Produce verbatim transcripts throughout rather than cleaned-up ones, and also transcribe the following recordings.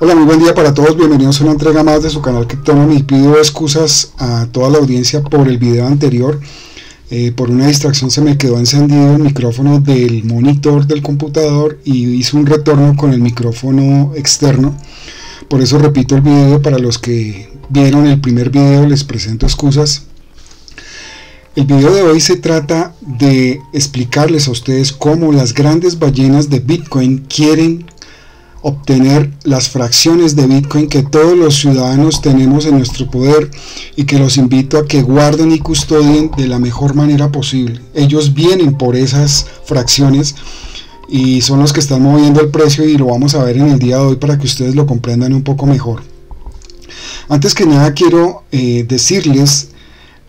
Hola, muy buen día para todos, bienvenidos a una entrega más de su canal Cryptonomy. Pido excusas a toda la audiencia por el video anterior, eh, por una distracción se me quedó encendido el micrófono del monitor del computador y hice un retorno con el micrófono externo, por eso repito el video. Para los que vieron el primer video les presento excusas. El video de hoy se trata de explicarles a ustedes cómo las grandes ballenas de Bitcoin quieren obtener las fracciones de Bitcoin que todos los ciudadanos tenemos en nuestro poder y que los invito a que guarden y custodien de la mejor manera posible. Ellos vienen por esas fracciones y son los que están moviendo el precio, y lo vamos a ver en el día de hoy para que ustedes lo comprendan un poco mejor. Antes que nada quiero eh, decirles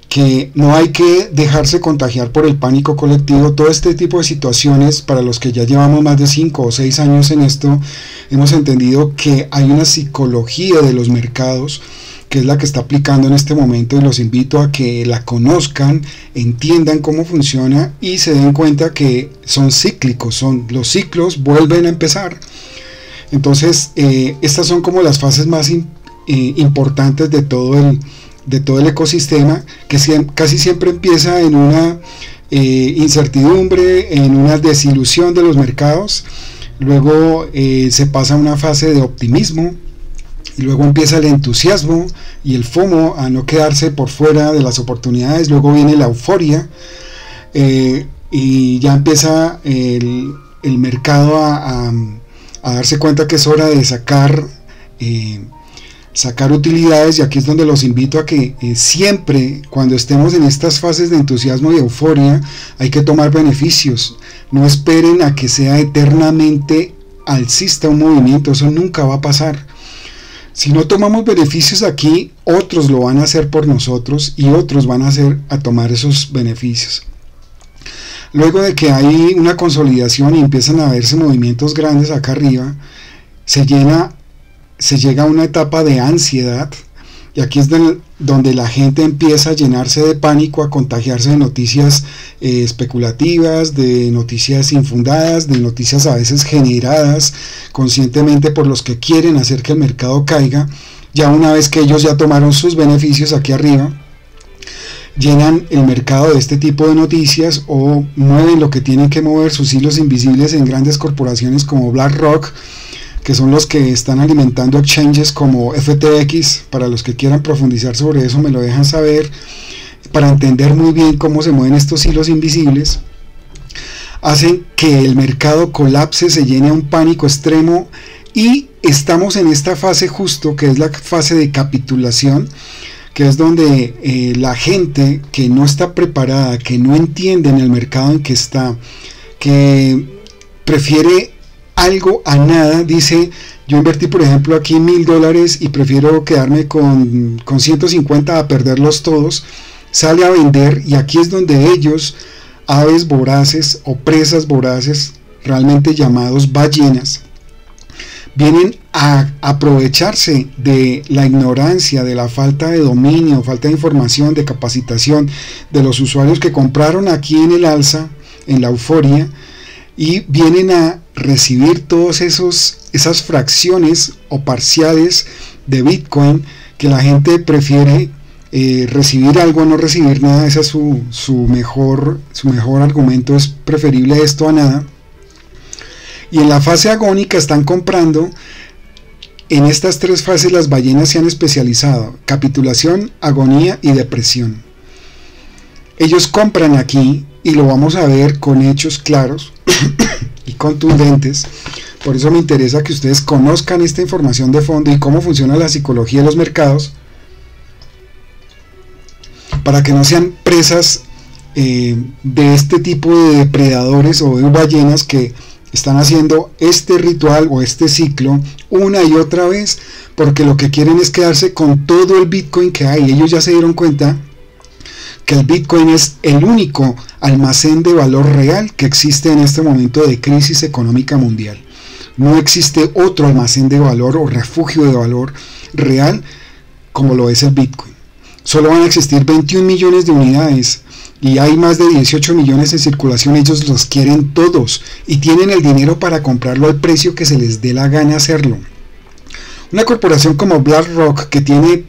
que no hay que dejarse contagiar por el pánico colectivo. Todo este tipo de situaciones, para los que ya llevamos más de cinco o seis años en esto, hemos entendido que hay una psicología de los mercados que es la que está aplicando en este momento, y los invito a que la conozcan, entiendan cómo funciona y se den cuenta que son cíclicos, son los ciclos vuelven a empezar. Entonces eh, estas son como las fases más in, eh, importantes de todo el de todo el ecosistema, que casi siempre empieza en una eh, incertidumbre, en una desilusión de los mercados, luego eh, se pasa a una fase de optimismo, y luego empieza el entusiasmo y el FOMO a no quedarse por fuera de las oportunidades, luego viene la euforia eh, y ya empieza el, el mercado a, a, a darse cuenta que es hora de sacar eh, sacar utilidades. Y aquí es donde los invito a que eh, siempre cuando estemos en estas fases de entusiasmo y euforia hay que tomar beneficios. No esperen a que sea eternamente alcista un movimiento, eso nunca va a pasar. Si no tomamos beneficios aquí, otros lo van a hacer por nosotros y otros van a hacer a tomar esos beneficios. Luego de que hay una consolidación y empiezan a verse movimientos grandes acá arriba, se llena se llega a una etapa de ansiedad, y aquí es donde la gente empieza a llenarse de pánico, a contagiarse de noticias eh, especulativas, de noticias infundadas, de noticias a veces generadas conscientemente por los que quieren hacer que el mercado caiga. Ya una vez que ellos ya tomaron sus beneficios aquí arriba, llenan el mercado de este tipo de noticias o mueven lo que tienen que mover, sus hilos invisibles en grandes corporaciones como BlackRock, que son los que están alimentando exchanges como F T X. Para los que quieran profundizar sobre eso me lo dejan saber, para entender muy bien cómo se mueven estos hilos invisibles. Hacen que el mercado colapse, se llene a un pánico extremo, y estamos en esta fase justo que es la fase de capitulación, que es donde eh, la gente que no está preparada, que no entiende en el mercado en que está, que prefiere algo a nada, dice: yo invertí por ejemplo aquí mil dólares y prefiero quedarme con, con ciento cincuenta a perderlos todos. Sale a vender, y aquí es donde ellos, aves voraces o presas voraces, realmente llamados ballenas, vienen a aprovecharse de la ignorancia, de la falta de dominio, falta de información, de capacitación de los usuarios que compraron aquí en el alza, en la euforia, y vienen a recibir todos esos esas fracciones o parciales de Bitcoin, que la gente prefiere eh, recibir algo a no recibir nada. Ese es su, su mejor su mejor argumento, es preferible esto a nada. Y en la fase agónica están comprando. En estas tres fases las ballenas se han especializado: capitulación, agonía y depresión. Ellos compran aquí, y lo vamos a ver con hechos claros y contundentes. Por eso me interesa que ustedes conozcan esta información de fondo y cómo funciona la psicología de los mercados, para que no sean presas eh, de este tipo de depredadores o de ballenas que están haciendo este ritual o este ciclo una y otra vez, porque lo que quieren es quedarse con todo el Bitcoin que hay. Ellos ya se dieron cuenta que el Bitcoin es el único almacén de valor real que existe en este momento de crisis económica mundial. No existe otro almacén de valor o refugio de valor real como lo es el Bitcoin. Solo van a existir veintiún millones de unidades, y hay más de dieciocho millones en circulación. Ellos los quieren todos y tienen el dinero para comprarlo al precio que se les dé la gana hacerlo. Una corporación como BlackRock, que tiene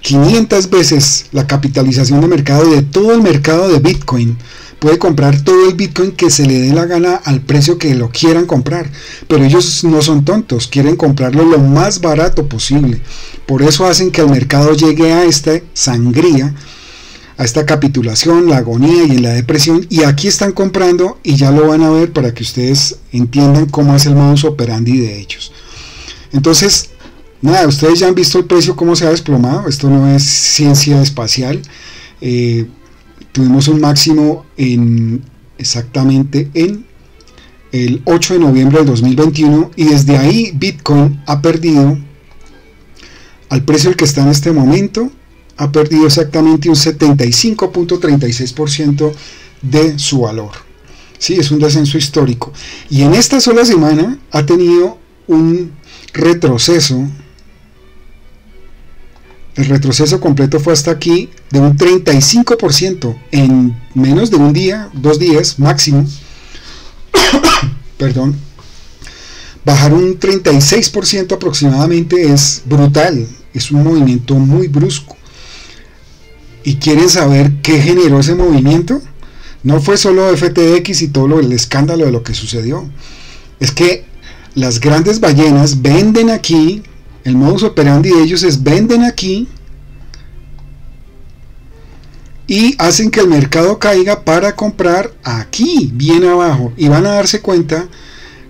quinientas veces la capitalización de mercado de todo el mercado de Bitcoin, puede comprar todo el Bitcoin que se le dé la gana al precio que lo quieran comprar, pero ellos no son tontos, quieren comprarlo lo más barato posible. Por eso hacen que el mercado llegue a esta sangría, a esta capitulación, la agonía y la depresión, y aquí están comprando, y ya lo van a ver para que ustedes entiendan cómo es el modus operandi de ellos. Entonces, nada, ustedes ya han visto el precio cómo se ha desplomado. Esto no es ciencia espacial. eh, Tuvimos un máximo en exactamente en el ocho de noviembre del dos mil veintiuno, y desde ahí Bitcoin ha perdido, al precio al que está en este momento, ha perdido exactamente un setenta y cinco punto treinta y seis por ciento de su valor. Sí, es un descenso histórico. Y en esta sola semana ha tenido un retroceso. El retroceso completo fue hasta aquí de un treinta y cinco por ciento en menos de un día, dos días máximo. Perdón. Bajar un treinta y seis por ciento aproximadamente es brutal, es un movimiento muy brusco. ¿Y quieren saber qué generó ese movimiento? No fue solo F T X y todo lo, el escándalo de lo que sucedió. Es que las grandes ballenas venden aquí. El modus operandi de ellos es venden aquí y hacen que el mercado caiga para comprar aquí, bien abajo. Y van a darse cuenta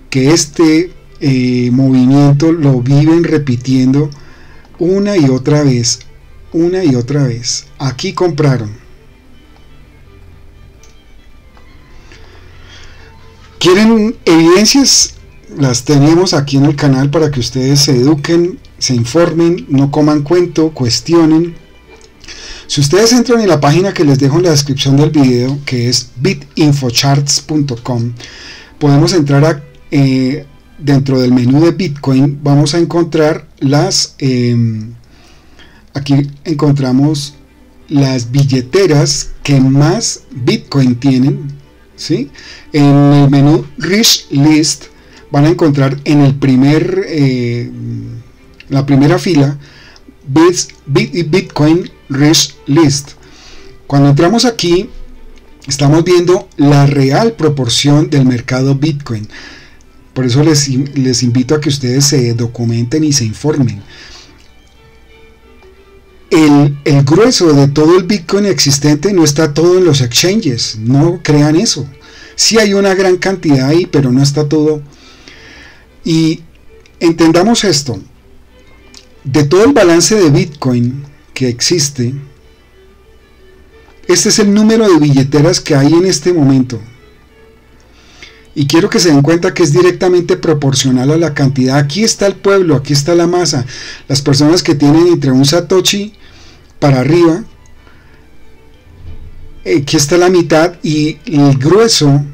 que este eh, movimiento lo viven repitiendo una y otra vez, una y otra vez. Aquí compraron. ¿Quieren evidencias? Las tenemos aquí en el canal para que ustedes se eduquen, se informen, no coman cuento, cuestionen. Si ustedes entran en la página que les dejo en la descripción del video, que es bit info charts punto com, podemos entrar a, eh, dentro del menú de Bitcoin, vamos a encontrar las eh, aquí encontramos las billeteras que más Bitcoin tienen, ¿sí? En el menú Rich List van a encontrar en el primer, eh, la primera fila, Bitcoin Rich List. Cuando entramos aquí, estamos viendo la real proporción del mercado Bitcoin. Por eso les, les invito a que ustedes se documenten y se informen. El, el grueso de todo el Bitcoin existente no está todo en los exchanges. No crean eso. Sí hay una gran cantidad ahí, pero no está todo. Y entendamos esto: de todo el balance de Bitcoin que existe, este es el número de billeteras que hay en este momento, y quiero que se den cuenta que es directamente proporcional a la cantidad. Aquí está el pueblo, aquí está la masa, las personas que tienen entre un Satoshi para arriba. Aquí está la mitad, y el grueso,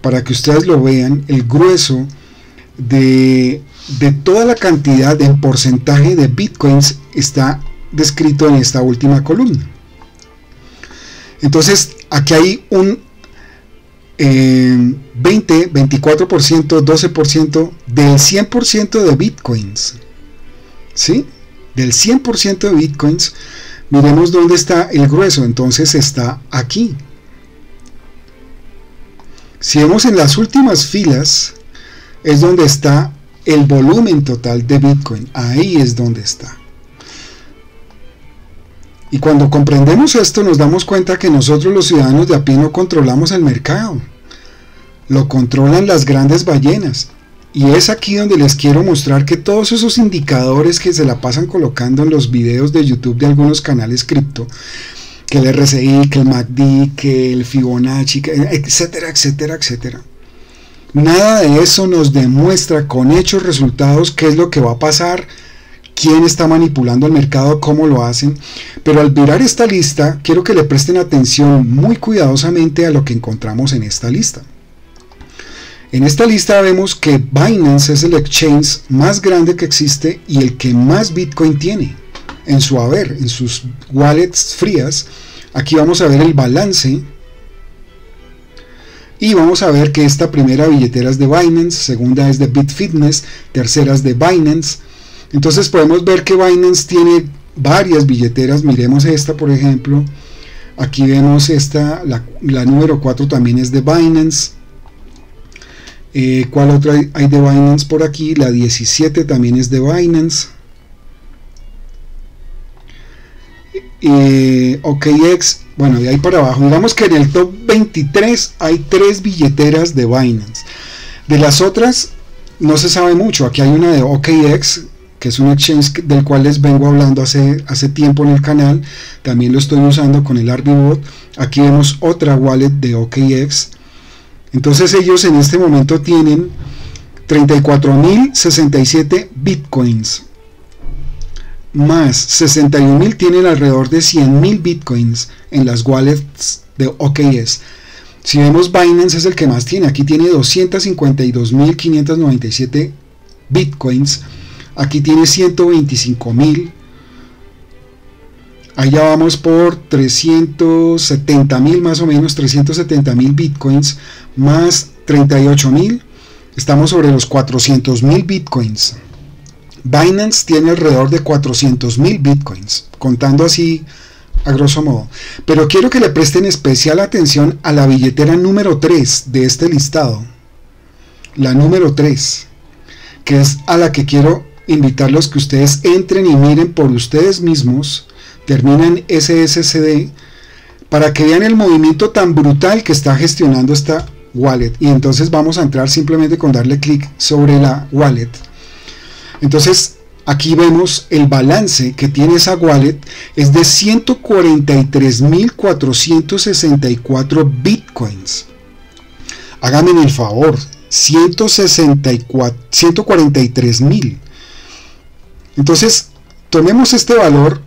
para que ustedes lo vean, el grueso De, de toda la cantidad de porcentaje de bitcoins está descrito en esta última columna. Entonces aquí hay un eh, veinte por ciento, veinticuatro por ciento, doce por ciento del cien por ciento de bitcoins, ¿sí? Del cien por ciento de bitcoins. Miremos dónde está el grueso. Entonces está aquí. Si vemos en las últimas filas, es donde está el volumen total de Bitcoin. Ahí es donde está. Y cuando comprendemos esto, nos damos cuenta que nosotros los ciudadanos de a pie no controlamos el mercado. Lo controlan las grandes ballenas. Y es aquí donde les quiero mostrar que todos esos indicadores que se la pasan colocando en los videos de YouTube de algunos canales cripto, que el R S I, que el M A C D, que el Fibonacci, etcétera, etcétera, etcétera. Nada de eso nos demuestra con hechos, resultados, qué es lo que va a pasar, quién está manipulando el mercado, cómo lo hacen. Pero al mirar esta lista, quiero que le presten atención muy cuidadosamente a lo que encontramos en esta lista. En esta lista vemos que Binance es el exchange más grande que existe y el que más Bitcoin tiene en su haber, en sus wallets frías. Aquí vamos a ver el balance. Y vamos a ver que esta primera billetera es de Binance, segunda es de Bitfitness, tercera es de Binance, Entonces podemos ver que Binance tiene varias billeteras. Miremos esta, por ejemplo. Aquí vemos esta, la, la número cuatro también es de Binance. Eh, ¿Cuál otra hay de Binance por aquí? La diecisiete también es de Binance. Eh, O K X, bueno, de ahí para abajo. Digamos que en el top veintitrés hay tres billeteras de Binance. De las otras no se sabe mucho. Aquí hay una de O K X, que es un exchange del cual les vengo hablando hace, hace tiempo en el canal. También lo estoy usando con el ArbyBot. Aquí vemos otra wallet de O K X. Entonces ellos en este momento tienen treinta y cuatro mil sesenta y siete bitcoins. Más sesenta y un mil tienen alrededor de cien mil bitcoins en las wallets de O K X. Si vemos, Binance es el que más tiene. Aquí tiene doscientos cincuenta y dos mil quinientos noventa y siete bitcoins. Aquí tiene ciento veinticinco mil. Allá vamos por trescientos setenta mil, más o menos trescientos setenta mil bitcoins, más treinta y ocho mil. Estamos sobre los cuatrocientos mil bitcoins. Binance tiene alrededor de cuatrocientos mil bitcoins, contando así a grosso modo. Pero quiero que le presten especial atención a la billetera número tres de este listado. La número tres, que es a la que quiero invitarlos que ustedes entren y miren por ustedes mismos. Termina en S S C D, para que vean el movimiento tan brutal que está gestionando esta wallet. Y entonces vamos a entrar simplemente con darle clic sobre la wallet. Entonces aquí vemos el balance que tiene esa wallet, es de ciento cuarenta y tres mil cuatrocientos sesenta y cuatro bitcoins. Háganme el favor, ciento cuarenta y tres mil. Entonces tomemos este valor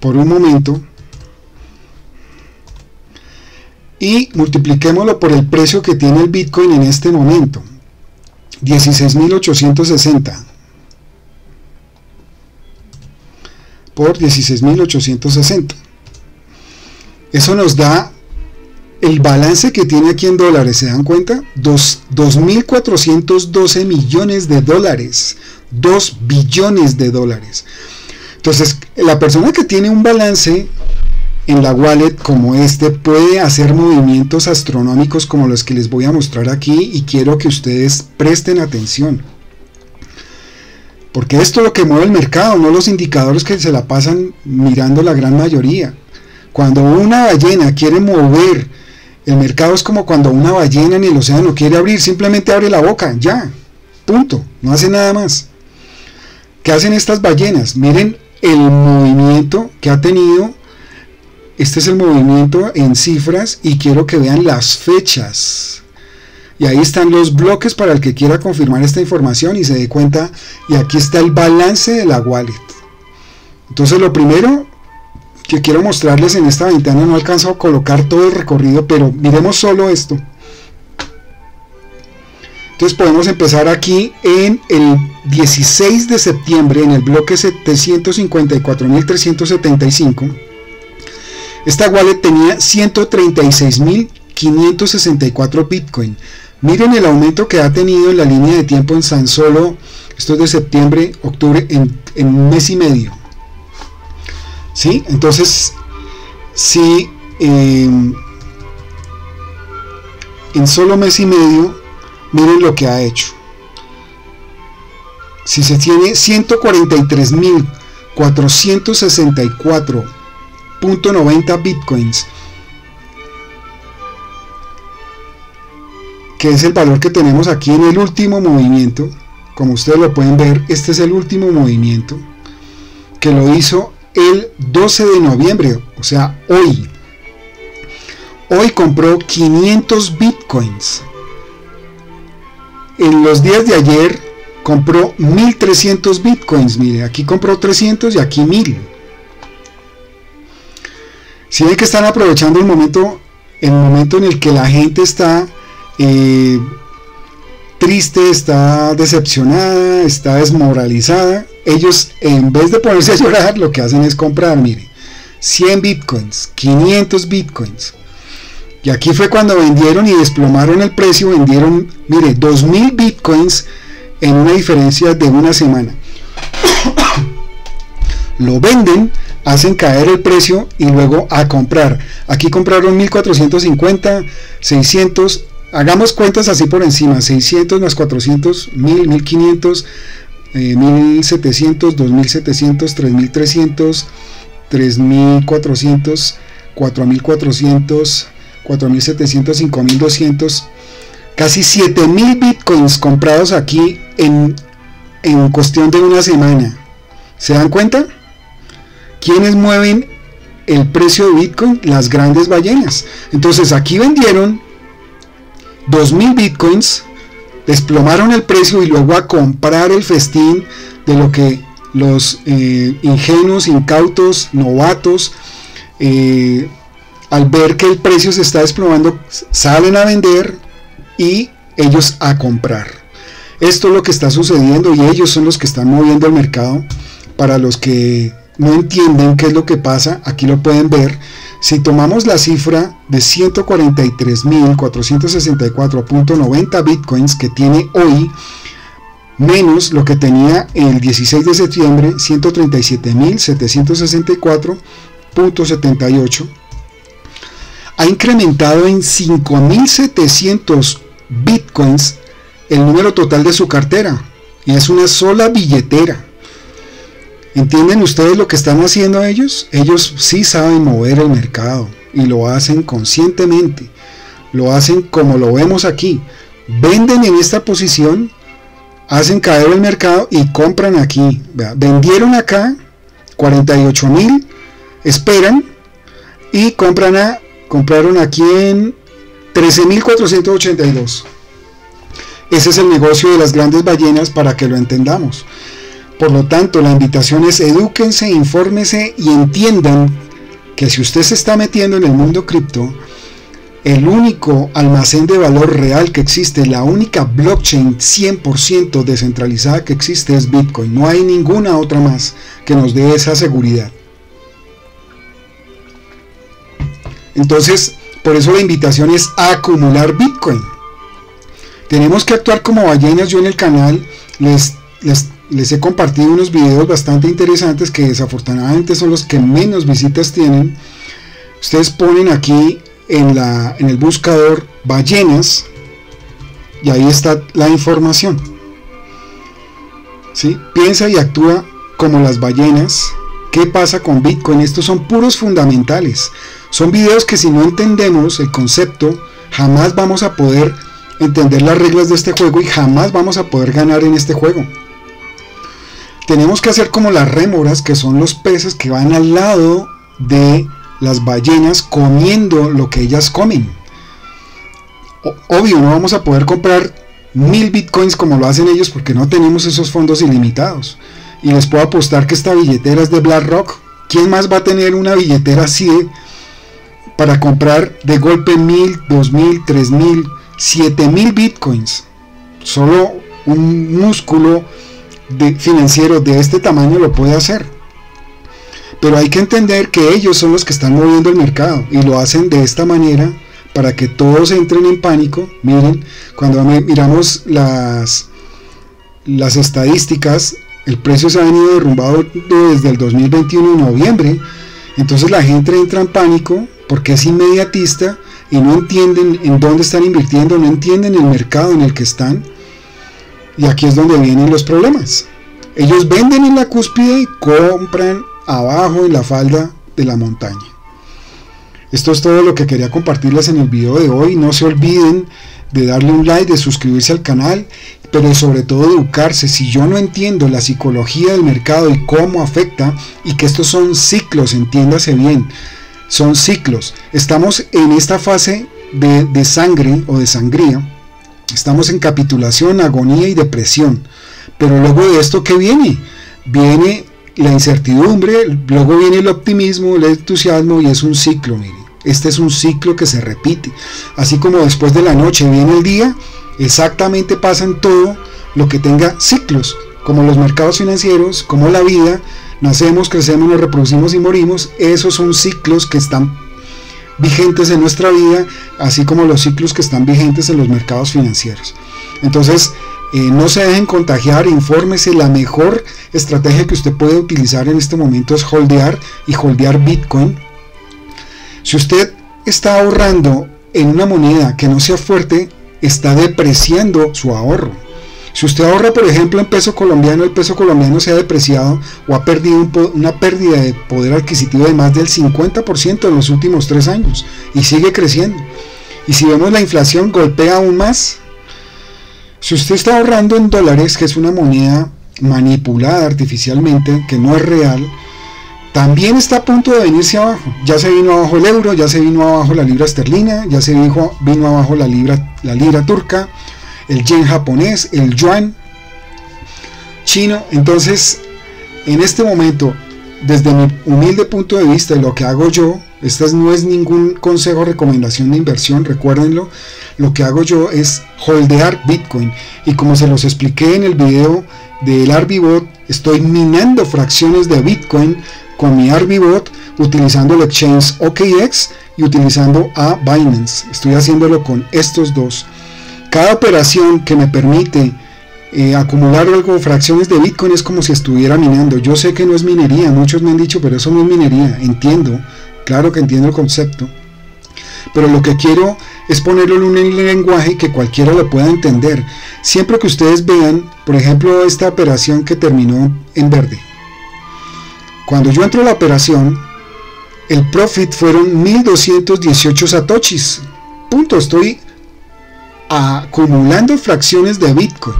por un momento y multipliquémoslo por el precio que tiene el Bitcoin en este momento, dieciséis mil ochocientos sesenta por dieciséis mil ochocientos sesenta. Eso nos da el balance que tiene aquí en dólares. ¿Se dan cuenta? dos mil cuatrocientos doce millones de dólares, dos billones de dólares. Entonces, la persona que tiene un balance en la wallet como este puede hacer movimientos astronómicos como los que les voy a mostrar aquí, y quiero que ustedes presten atención. Porque esto es lo que mueve el mercado, no los indicadores que se la pasan mirando la gran mayoría. Cuando una ballena quiere mover el mercado es como cuando una ballena en el océano quiere abrir, simplemente abre la boca, ya, punto, no hace nada más. ¿Qué hacen estas ballenas? Miren el movimiento que ha tenido. Este es el movimiento en cifras y quiero que vean las fechas, y ahí están los bloques para el que quiera confirmar esta información y se dé cuenta, y aquí está el balance de la wallet. Entonces lo primero que quiero mostrarles en esta ventana, no alcanzo a colocar todo el recorrido, pero miremos solo esto. Entonces podemos empezar aquí en el dieciséis de septiembre, en el bloque setecientos cincuenta y cuatro mil trescientos setenta y cinco. Esta wallet tenía ciento treinta y seis mil quinientos sesenta y cuatro Bitcoin. Miren el aumento que ha tenido en la línea de tiempo en tan solo, esto es de septiembre, octubre, en, en un mes y medio. ¿Sí? Entonces, si eh, en solo mes y medio, miren lo que ha hecho. Si se tiene ciento cuarenta y tres mil cuatrocientos sesenta y cuatro punto noventa bitcoins, que es el valor que tenemos aquí en el último movimiento, como ustedes lo pueden ver, este es el último movimiento que lo hizo el doce de noviembre, o sea hoy. Hoy compró quinientos bitcoins. En los días de ayer compró mil trescientos bitcoins. Mire, aquí compró trescientos y aquí mil. Si ven que están aprovechando el momento, el momento en el que la gente está eh, triste, está decepcionada, está desmoralizada, ellos en vez de ponerse a llorar, lo que hacen es comprar. Mire, cien bitcoins, quinientos bitcoins. Y aquí fue cuando vendieron y desplomaron el precio, vendieron, mire, dos mil bitcoins en una diferencia de una semana. Lo venden, hacen caer el precio y luego a comprar. Aquí compraron mil cuatrocientos cincuenta, seiscientos, hagamos cuentas así por encima, seiscientos más cuatrocientos, mil, mil quinientos, eh, mil setecientos, dos mil setecientos, tres mil trescientos, tres mil cuatrocientos, cuatro mil cuatrocientos, cuatro mil setecientos, cinco mil doscientos, casi siete mil bitcoins comprados aquí en, en cuestión de una semana. ¿Se dan cuenta? ¿Quiénes mueven el precio de Bitcoin? Las grandes ballenas. Entonces aquí vendieron dos mil bitcoins, desplomaron el precio y luego a comprar el festín de lo que los eh, ingenuos, incautos, novatos, eh, al ver que el precio se está desplomando, salen a vender y ellos a comprar. Esto es lo que está sucediendo y ellos son los que están moviendo el mercado. Para los que no entienden qué es lo que pasa, aquí lo pueden ver. Si tomamos la cifra de ciento cuarenta y tres mil cuatrocientos sesenta y cuatro punto noventa bitcoins que tiene hoy, menos lo que tenía el dieciséis de septiembre, ciento treinta y siete mil setecientos sesenta y cuatro punto setenta y ocho, ha incrementado en cinco mil setecientos bitcoins el número total de su cartera, y es una sola billetera. ¿Entienden ustedes lo que están haciendo ellos? Ellos sí saben mover el mercado y lo hacen conscientemente, lo hacen como lo vemos aquí. Venden en esta posición, hacen caer el mercado y compran aquí. Vendieron acá cuarenta y ocho mil, esperan y compran a, compraron aquí en trece mil cuatrocientos ochenta y dos. Ese es el negocio de las grandes ballenas, para que lo entendamos. Por lo tanto, la invitación es: edúquense, infórmense y entiendan que si usted se está metiendo en el mundo cripto, el único almacén de valor real que existe, la única blockchain cien por ciento descentralizada que existe es Bitcoin. No hay ninguna otra más que nos dé esa seguridad. Entonces, por eso la invitación es a acumular Bitcoin. Tenemos que actuar como ballenas. Yo en el canal les... les Les he compartido unos videos bastante interesantes que desafortunadamente son los que menos visitas tienen. Ustedes ponen aquí en, la, en el buscador ballenas y ahí está la información. ¿Sí? Piensa y actúa como las ballenas. ¿Qué pasa con Bitcoin? Estos son puros fundamentales. Son videos que si no entendemos el concepto, jamás vamos a poder entender las reglas de este juego y jamás vamos a poder ganar en este juego. Tenemos que hacer como las rémoras, que son los peces que van al lado de las ballenas comiendo lo que ellas comen. Obvio, no vamos a poder comprar mil bitcoins como lo hacen ellos porque no tenemos esos fondos ilimitados. Y les puedo apostar que esta billetera es de BlackRock. ¿Quién más va a tener una billetera así de, para comprar de golpe mil, dos mil, tres mil, siete mil bitcoins? Solo un músculo De financiero de este tamaño lo puede hacer, pero hay que entender que ellos son los que están moviendo el mercado y lo hacen de esta manera para que todos entren en pánico. Miren, cuando miramos las, las estadísticas, el precio se ha venido derrumbado desde el dos mil veintiuno en noviembre. Entonces la gente entra en pánico porque es inmediatista y no entienden en dónde están invirtiendo, no entienden el mercado en el que están. Y aquí es donde vienen los problemas. Ellos venden en la cúspide y compran abajo en la falda de la montaña. Esto es todo lo que quería compartirles en el video de hoy. No se olviden de darle un like, de suscribirse al canal, pero sobre todo educarse. Si yo no entiendo la psicología del mercado y cómo afecta, y que estos son ciclos, entiéndase bien, son ciclos. Estamos en esta fase de, de sangre o de sangría. Estamos en capitulación, agonía y depresión. Pero luego de esto, ¿qué viene? Viene la incertidumbre, luego viene el optimismo, el entusiasmo, y es un ciclo, miren. Este es un ciclo que se repite. Así como después de la noche viene el día, exactamente pasa en todo lo que tenga ciclos, como los mercados financieros, como la vida. Nacemos, crecemos, nos reproducimos y morimos. Esos son ciclos que están vigentes en nuestra vida, así como los ciclos que están vigentes en los mercados financieros. Entonces, Eh, no se dejen contagiar, infórmese. La mejor estrategia que usted puede utilizar en este momento es holdear y holdear Bitcoin. Si usted está ahorrando en una moneda que no sea fuerte, está depreciando su ahorro. Si usted ahorra, por ejemplo, en peso colombiano, el peso colombiano se ha depreciado o ha perdido un una pérdida de poder adquisitivo de más del cincuenta por ciento en los últimos tres años y sigue creciendo. Y si vemos la inflación, golpea aún más. Si usted está ahorrando en dólares, que es una moneda manipulada artificialmente, que no es real, también está a punto de venirse abajo. Ya se vino abajo el euro, ya se vino abajo la libra esterlina, ya se vino, vino abajo la libra, la libra turca, el yen japonés, el yuan chino. Entonces, en este momento, desde mi humilde punto de vista, lo que hago yo, esta no es ningún consejo o recomendación de inversión, recuérdenlo, lo que hago yo es holdear Bitcoin. Y como se los expliqué en el video del ArbyBot, estoy minando fracciones de Bitcoin con mi ArbyBot, utilizando el exchange O K X y utilizando a Binance. Estoy haciéndolo con estos dos. Cada operación que me permite eh, acumular algo, fracciones de Bitcoin, es como si estuviera minando. Yo sé que no es minería, muchos me han dicho, pero eso no es minería. Entiendo, claro que entiendo el concepto, pero lo que quiero es ponerlo en un lenguaje que cualquiera lo pueda entender. Siempre que ustedes vean, por ejemplo, esta operación que terminó en verde, cuando yo entro a la operación, el profit fueron mil doscientos dieciocho satoshis, punto. Estoy acumulando fracciones de Bitcoin.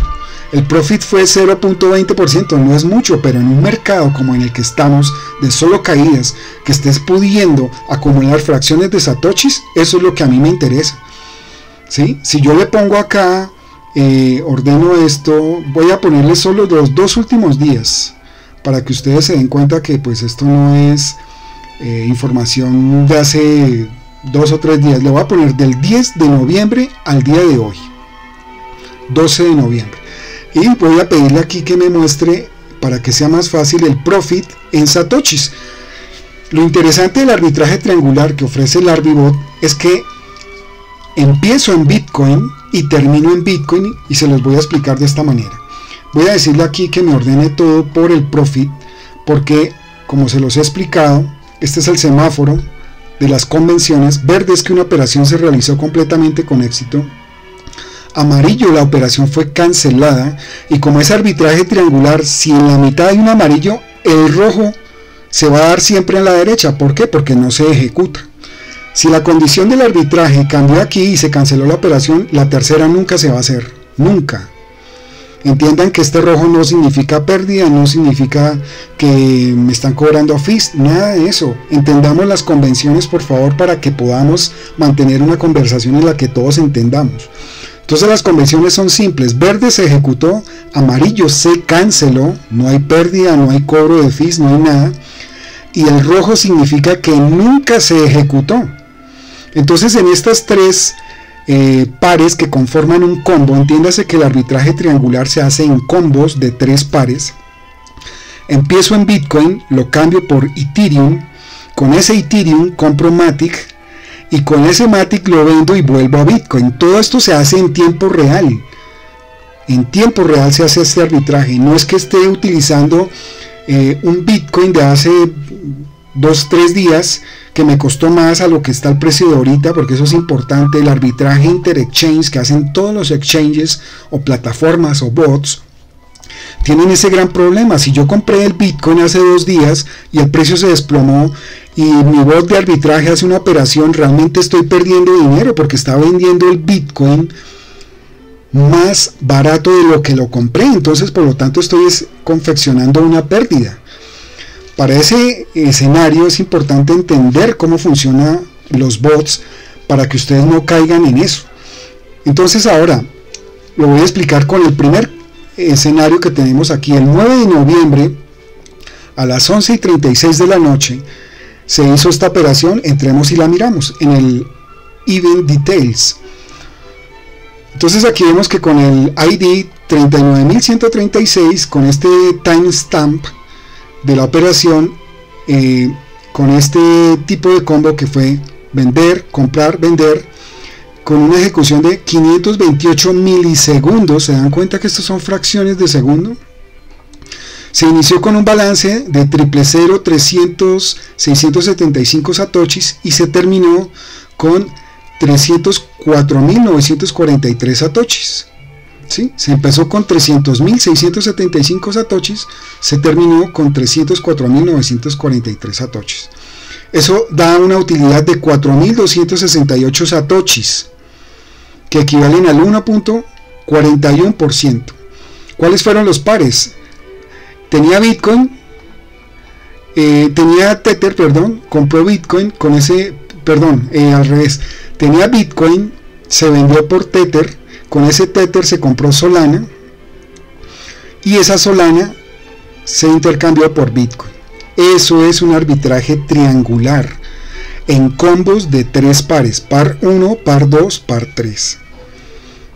El profit fue cero punto veinte por ciento, no es mucho, pero en un mercado como en el que estamos, de solo caídas, que estés pudiendo acumular fracciones de satoshis, eso es lo que a mí me interesa, ¿sí? Si yo le pongo acá, eh, ordeno esto, voy a ponerle solo los dos últimos días, para que ustedes se den cuenta que pues esto no es eh, información de hace dos o tres días. Le voy a poner del diez de noviembre al día de hoy, doce de noviembre. Y voy a pedirle aquí que me muestre, para que sea más fácil, el profit en satoshis. Lo interesante del arbitraje triangular que ofrece el ArbyBot es que empiezo en Bitcoin y termino en Bitcoin, y se los voy a explicar de esta manera. Voy a decirle aquí que me ordene todo por el profit, porque como se los he explicado, este es el semáforo de las convenciones. Verde es que una operación se realizó completamente con éxito. Amarillo, la operación fue cancelada. Y como es arbitraje triangular, si en la mitad hay un amarillo, el rojo se va a dar siempre a la derecha. ¿Por qué? Porque no se ejecuta. Si la condición del arbitraje cambió aquí y se canceló la operación, la tercera nunca se va a hacer, nunca. Entiendan que este rojo no significa pérdida, no significa que me están cobrando a fees, nada de eso. Entendamos las convenciones, por favor, para que podamos mantener una conversación en la que todos entendamos. Entonces las convenciones son simples: verde se ejecutó, amarillo se canceló, no hay pérdida, no hay cobro de fees, no hay nada, y el rojo significa que nunca se ejecutó. Entonces en estas tres Eh, pares que conforman un combo, entiéndase que el arbitraje triangular se hace en combos de tres pares. Empiezo en Bitcoin, lo cambio por Ethereum, con ese Ethereum compro Matic y con ese Matic lo vendo y vuelvo a Bitcoin. Todo esto se hace en tiempo real. En tiempo real se hace este arbitraje. No es que esté utilizando eh, un Bitcoin de hace dos, tres días que me costó más a lo que está el precio de ahorita, porque eso es importante. El arbitraje inter-exchange que hacen todos los exchanges o plataformas o bots tienen ese gran problema. Si yo compré el Bitcoin hace dos días y el precio se desplomó y mi bot de arbitraje hace una operación, realmente estoy perdiendo dinero, porque está vendiendo el Bitcoin más barato de lo que lo compré. Entonces, por lo tanto, estoy confeccionando una pérdida. Para ese escenario es importante entender cómo funcionan los bots, para que ustedes no caigan en eso. Entonces ahora lo voy a explicar con el primer escenario que tenemos aquí. El nueve de noviembre a las once y treinta y seis de la noche se hizo esta operación. Entremos y la miramos en el Event Details. Entonces aquí vemos que con el I D treinta y nueve mil ciento treinta y seis, con este timestamp de la operación, eh, con este tipo de combo que fue vender, comprar, vender, con una ejecución de quinientos veintiocho milisegundos, se dan cuenta que estos son fracciones de segundo. Se inició con un balance de triple cero, trescientos, seiscientos setenta y cinco satoshis y se terminó con trescientos cuatro mil novecientos cuarenta y tres satoshis. ¿Sí? Se empezó con trescientos mil seiscientos setenta y cinco satoshis, se terminó con trescientos cuatro mil novecientos cuarenta y tres satoshis. Eso da una utilidad de cuatro mil doscientos sesenta y ocho satoshis, que equivalen al uno punto cuarenta y uno por ciento. ¿Cuáles fueron los pares? Tenía Bitcoin, eh, tenía Tether, perdón, compró Bitcoin con ese, perdón, eh, al revés. Tenía Bitcoin, se vendió por Tether. Con ese Tether se compró Solana y esa Solana se intercambió por Bitcoin. Eso es un arbitraje triangular en combos de tres pares, par uno, par dos, par tres.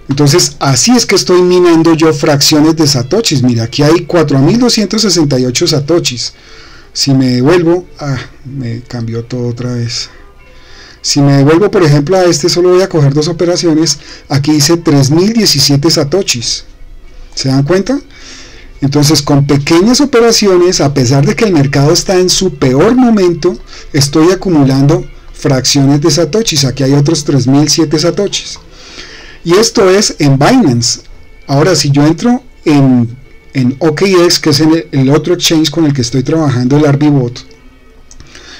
Entonces así es que estoy minando yo fracciones de satoshis. Mira, aquí hay cuatro mil doscientos sesenta y ocho satoshis. Si me devuelvo, ah, me cambió todo otra vez. Si me devuelvo, por ejemplo, a este, solo voy a coger dos operaciones. Aquí dice tres mil diecisiete satoshis. ¿Se dan cuenta? Entonces, con pequeñas operaciones, a pesar de que el mercado está en su peor momento, estoy acumulando fracciones de satoshis. Aquí hay otros tres mil siete satoshis. Y esto es en Binance. Ahora, si yo entro en, en O K X, que es el, el otro exchange con el que estoy trabajando, el ArbyBot,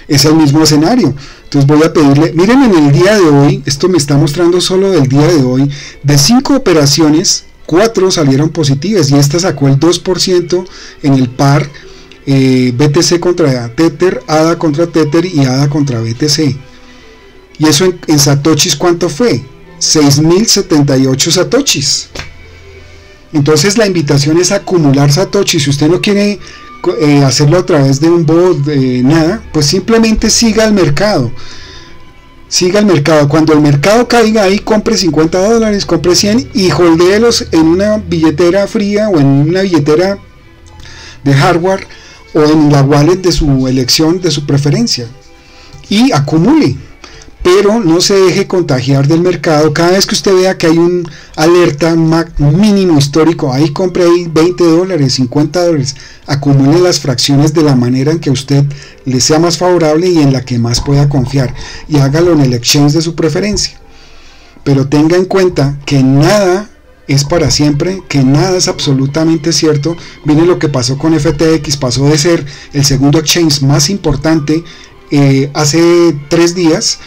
es el mismo escenario. Entonces voy a pedirle, miren, en el día de hoy, esto me está mostrando solo del día de hoy, de cinco operaciones, cuatro salieron positivas y esta sacó el dos por ciento en el par eh, B T C contra Tether, A D A contra Tether y A D A contra B T C. Y eso en, en satoshis, ¿cuánto fue? seis mil setenta y ocho satoshis. Entonces la invitación es acumular satoshis. Si usted no quiere Eh, hacerlo a través de un bot, eh, nada, pues simplemente siga el mercado, siga el mercado, cuando el mercado caiga ahí compre cincuenta dólares, compre cien y holdéelos en una billetera fría o en una billetera de hardware o en la wallet de su elección, de su preferencia, y acumule, pero no se deje contagiar del mercado. Cada vez que usted vea que hay un alerta mínimo histórico, ahí compre ahí veinte dólares, cincuenta dólares, acumule las fracciones de la manera en que usted le sea más favorable y en la que más pueda confiar, y hágalo en el exchange de su preferencia, pero tenga en cuenta que nada es para siempre, que nada es absolutamente cierto. Viene lo que pasó con F T X, pasó de ser el segundo exchange más importante eh, hace tres días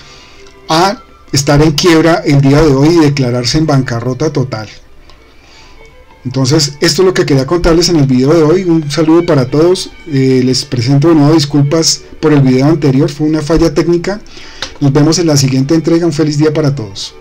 a estar en quiebra el día de hoy y declararse en bancarrota total. Entonces, esto es lo que quería contarles en el video de hoy. Un saludo para todos. Eh, les presento de nuevo disculpas por el video anterior, fue una falla técnica. Nos vemos en la siguiente entrega. Un feliz día para todos.